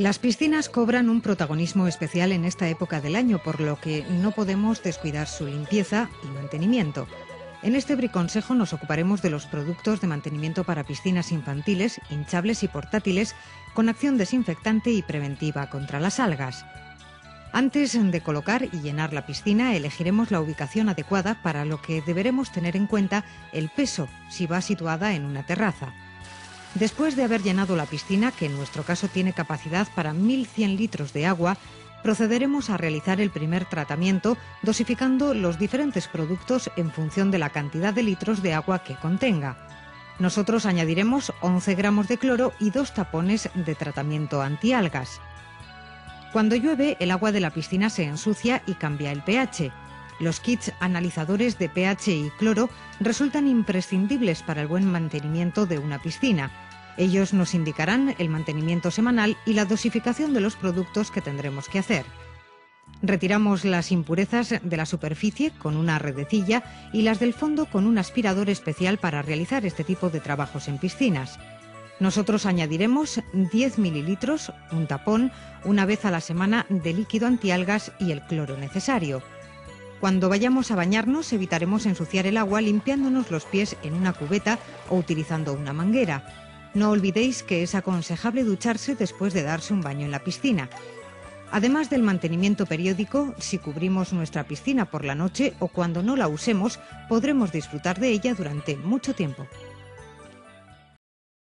Las piscinas cobran un protagonismo especial en esta época del año, por lo que no podemos descuidar su limpieza y mantenimiento. En este briconsejo nos ocuparemos de los productos de mantenimiento para piscinas infantiles, hinchables y portátiles, con acción desinfectante y preventiva contra las algas. Antes de colocar y llenar la piscina, elegiremos la ubicación adecuada, para lo que deberemos tener en cuenta el peso, si va situada en una terraza. Después de haber llenado la piscina, que en nuestro caso tiene capacidad para 1.100 litros de agua, procederemos a realizar el primer tratamiento, dosificando los diferentes productos en función de la cantidad de litros de agua que contenga. Nosotros añadiremos 11 gramos de cloro y 2 tapones de tratamiento antialgas. Cuando llueve, el agua de la piscina se ensucia y cambia el pH. Los kits analizadores de pH y cloro resultan imprescindibles para el buen mantenimiento de una piscina. Ellos nos indicarán el mantenimiento semanal y la dosificación de los productos que tendremos que hacer. Retiramos las impurezas de la superficie con una redecilla y las del fondo con un aspirador especial para realizar este tipo de trabajos en piscinas. Nosotros añadiremos 10 mililitros, un tapón, una vez a la semana de líquido antialgas y el cloro necesario. Cuando vayamos a bañarnos, evitaremos ensuciar el agua limpiándonos los pies en una cubeta o utilizando una manguera. No olvidéis que es aconsejable ducharse después de darse un baño en la piscina. Además del mantenimiento periódico, si cubrimos nuestra piscina por la noche o cuando no la usemos, podremos disfrutar de ella durante mucho tiempo.